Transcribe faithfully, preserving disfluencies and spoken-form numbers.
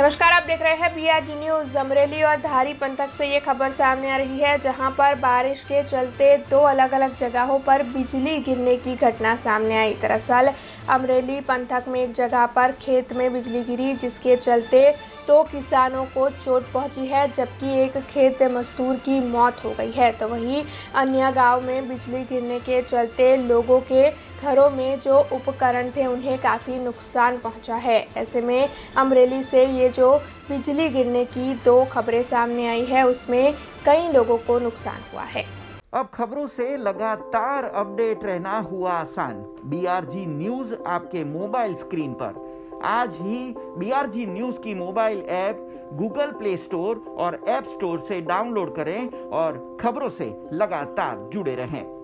नमस्कार, आप देख रहे हैं बीआरजी न्यूज। अमरेली और धारी पंथक से ये खबर सामने आ रही है, जहां पर बारिश के चलते दो अलग अलग जगहों पर बिजली गिरने की घटना सामने आई। दरअसल अमरेली पंथक में एक जगह पर खेत में बिजली गिरी, जिसके चलते दो किसानों को चोट पहुंची है, जबकि एक खेत मजदूर की मौत हो गई है। तो वहीं अन्य गाँव में बिजली गिरने के चलते लोगों के घरों में जो उपकरण थे उन्हें काफ़ी नुकसान पहुंचा है। ऐसे में अमरेली से ये जो बिजली गिरने की दो खबरें सामने आई है, उसमें कई लोगों को नुकसान हुआ है। अब खबरों से लगातार अपडेट रहना हुआ आसान। बीआरजी न्यूज़ आपके मोबाइल स्क्रीन पर आज ही बीआरजी न्यूज़ की mobile app Google play store और ऐप स्टोर से डाउनलोड करें और खबरों से लगातार जुड़े रहें।